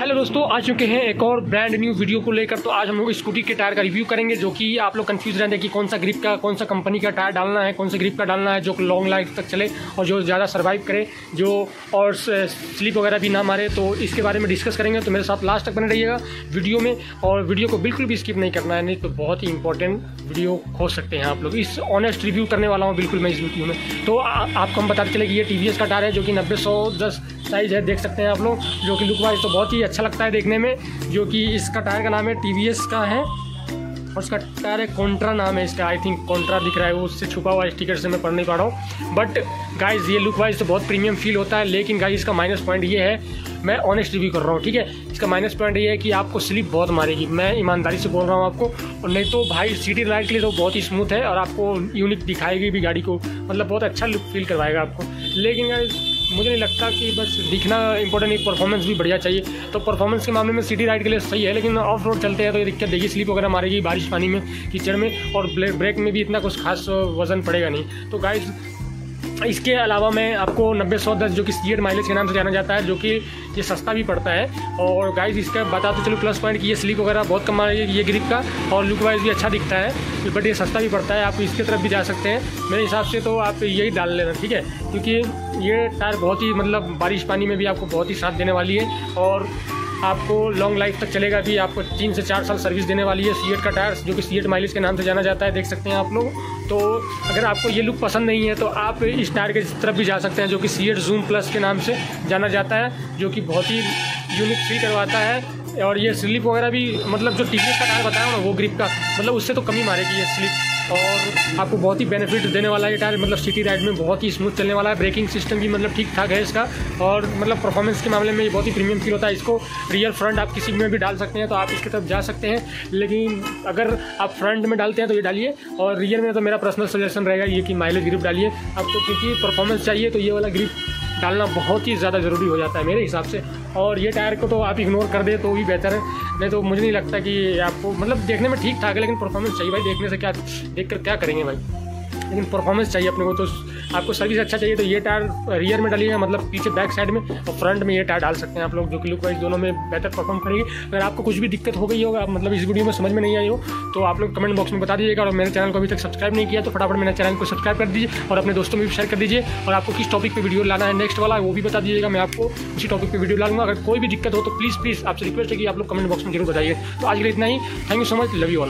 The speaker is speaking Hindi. हेलो दोस्तों, आ चुके हैं एक और ब्रांड न्यू वीडियो को लेकर। तो आज हम लोग स्कूटी के टायर का रिव्यू करेंगे, जो कि आप लोग कंफ्यूज रहते हैं कि कौन सा ग्रिप का, कौन सा कंपनी का टायर डालना है, कौन सा ग्रिप का डालना है जो लॉन्ग लाइफ तक चले और जो ज़्यादा सर्वाइव करे, जो और स्लिप वगैरह भी ना मारे। तो इसके बारे में डिस्कस करेंगे, तो मेरे साथ लास्ट तक बने रहिएगा वीडियो में, और वीडियो को बिल्कुल भी स्किप नहीं करना है, नहीं तो बहुत ही इंपॉर्टेंट वीडियो खो सकते हैं आप लोग। इस ऑनेस्ट रिव्यू करने वाला हूँ बिल्कुल मैं इस वीडियो में। तो आपको हम बताते चले कि ये TVS का टायर है, जो कि 90/110 साइज़ है, देख सकते हैं आप लोग, जो कि लुक वाइज तो बहुत ही अच्छा लगता है देखने में। जो कि इसका टायर का नाम है TVS का है, और उसका टायर है कॉन्ट्रा, नाम है इसका, आई थिंक कॉन्ट्रा दिख रहा है वो, उससे छुपा हुआ स्टिकर से मैं पढ़ नहीं पा रहा हूँ। बट गाइस ये लुक वाइज तो बहुत प्रीमियम फील होता है, लेकिन गाइस इसका माइनस पॉइंट ये है, मैं ऑनेस्ट रिव्यू कर रहा हूँ, ठीक है। इसका माइनस पॉइंट ये है कि आपको स्लिप बहुत मारेगी, मैं ईमानदारी से बोल रहा हूँ आपको। और नहीं तो भाई सिटी राइड के लिए तो बहुत ही स्मूथ है, और आपको यूनिक दिखाएगी भी गाड़ी को, मतलब बहुत अच्छा लुक फील करवाएगा आपको। लेकिन गाइस मुझे नहीं लगता कि बस दिखना इंपॉर्टेंट, एक परफॉर्मेंस भी बढ़िया चाहिए। तो परफॉर्मेंस के मामले में सिटी राइड के लिए सही है, लेकिन ऑफ रोड चलते हैं तो ये दिक्कत देगी, स्लिप वगैरह मारेगी बारिश पानी में, कीचड़ में, और ब्रेक में भी इतना कुछ खास वजन पड़ेगा नहीं। तो गाइस इसके अलावा मैं आपको 90/110 जो कि CEAT माइलेज के नाम से जाना जाता है, जो कि ये सस्ता भी पड़ता है। और गाइस इसका बता तो चलो प्लस पॉइंट कि ये स्लिप वगैरह बहुत कम आएगी ये ग्रिप का, और लुक वाइज भी अच्छा दिखता है, बट ये सस्ता भी पड़ता है। आप इसके तरफ भी जा सकते हैं मेरे हिसाब से, तो आप यही डाल लेना, ठीक है, क्योंकि ये टायर बहुत ही मतलब बारिश पानी में भी आपको बहुत ही साथ देने वाली है, और आपको लॉन्ग लाइफ तक चलेगा भी, आपको 3 से 4 साल सर्विस देने वाली है CEAT का टायर, जो कि CEAT माइलेज के नाम से जाना जाता है, देख सकते हैं आप लोग। तो अगर आपको ये लुक पसंद नहीं है तो आप इस टायर के तरफ भी जा सकते हैं, जो कि CEAT जूम प्लस के नाम से जाना जाता है, जो कि बहुत ही यूनिक फील करवाता है। और ये स्लिप वगैरह भी, मतलब जो TVS का टायर बताया ना वो ग्रिप का, मतलब उससे तो कमी मारेगी ये स्लिप, और आपको बहुत ही बेनिफिट देने वाला है ये टायर, मतलब सिटी राइड में बहुत ही स्मूथ चलने वाला है। ब्रेकिंग सिस्टम भी मतलब ठीक ठाक है इसका, और मतलब परफॉर्मेंस के मामले में ये बहुत ही प्रीमियम फील होता है। इसको रियर फ्रंट आप किसी में भी डाल सकते हैं, तो आप इसकी तरफ जा सकते हैं, लेकिन अगर आप फ्रंट में डालते हैं तो ये डालिए, और रियर में तो मेरा पर्सनल सजेशन रहेगा ये कि माइलेज ग्रिप डालिए आपको, क्योंकि परफॉर्मेंस चाहिए तो ये वाला ग्रिप डालना बहुत ही ज़्यादा ज़रूरी हो जाता है मेरे हिसाब से। और ये टायर को तो आप इग्नोर कर दे तो भी बेहतर है, नहीं तो मुझे नहीं लगता कि आपको, मतलब देखने में ठीक ठाक है लेकिन परफॉर्मेंस चाहिए भाई, देखने से क्या देखकर क्या करेंगे भाई, लेकिन परफॉर्मेंस चाहिए अपने को। तो आपको सर्विस अच्छा चाहिए तो ये टायर रियर में डालिएगा, मतलब पीछे बैक साइड में, और फ्रंट में ये टायर डाल सकते हैं आप लोग, जो कि लुक वाइज दोनों में बेहतर परफॉर्म करेगी। अगर आपको कुछ भी दिक्कत हो गई होगा, मतलब इस वीडियो में समझ में नहीं आई हो, तो आप लोग कमेंट बॉक्स में बता दीजिएगा। और मेरे चैनल को अभी तक सब्सक्राइब नहीं किया तो फटाफट मेरे चैनल को सब्सक्राइब कर दीजिए, और अपने दोस्तों में भी शेयर कर दीजिए। और आपको किस टॉपिक पर वीडियो लाना है नेक्स्ट वाला, वो भी बता दीजिएगा, मैं आपको उसी टॉपिक पर वीडियो लाऊंगा। अगर कोई भी दिक्कत हो तो प्लीज़ आपसे रिक्वेस्ट है कि आप लोग कमेंट बॉक्स में जरूर बताइए। तो आज के लिए इतना ही, thank you so much, love you all.